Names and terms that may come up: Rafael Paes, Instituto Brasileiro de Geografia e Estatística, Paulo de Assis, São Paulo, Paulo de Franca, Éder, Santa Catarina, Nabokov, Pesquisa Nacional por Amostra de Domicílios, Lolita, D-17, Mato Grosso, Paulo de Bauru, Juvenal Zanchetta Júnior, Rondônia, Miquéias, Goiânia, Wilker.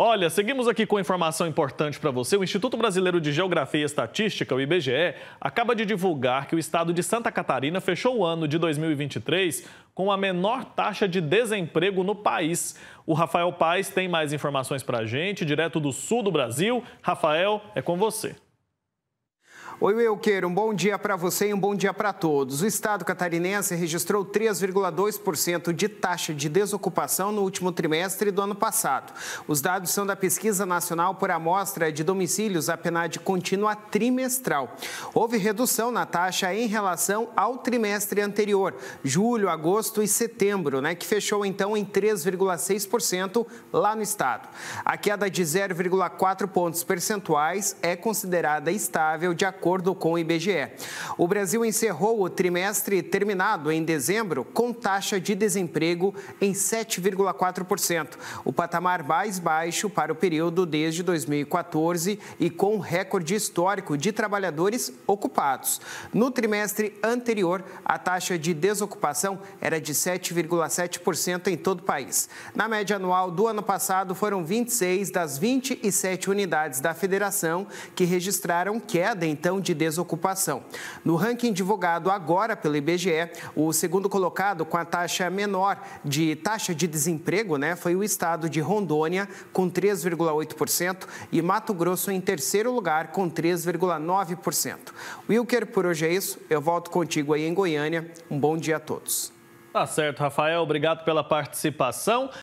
Olha, seguimos aqui com informação importante para você. O Instituto Brasileiro de Geografia e Estatística, o IBGE, acaba de divulgar que o estado de Santa Catarina fechou o ano de 2023 com a menor taxa de desemprego no país. O Rafael Paes tem mais informações para a gente, direto do sul do Brasil. Rafael, é com você. Oi, Wilker, um bom dia para você e um bom dia para todos. O estado catarinense registrou 3,2% de taxa de desocupação no último trimestre do ano passado. Os dados são da Pesquisa Nacional por Amostra de Domicílios, a PNAD contínua trimestral. Houve redução na taxa em relação ao trimestre anterior, julho, agosto e setembro, que fechou então em 3,6% lá no estado. A queda de 0,4 pontos percentuais é considerada estável de acordo com o IBGE. O Brasil encerrou o trimestre terminado em dezembro com taxa de desemprego em 7,4%, o patamar mais baixo para o período desde 2014 e com recorde histórico de trabalhadores ocupados. No trimestre anterior, a taxa de desocupação era de 7,7% em todo o país. Na média anual do ano passado, foram 26 das 27 unidades da Federação que registraram queda então de desocupação. No ranking divulgado agora pelo IBGE, o segundo colocado com a taxa menor de desemprego, foi o estado de Rondônia com 3,8% e Mato Grosso em terceiro lugar com 3,9%. Wilker, por hoje é isso. Eu volto contigo aí em Goiânia. Um bom dia a todos. Tá certo, Rafael. Obrigado pela participação.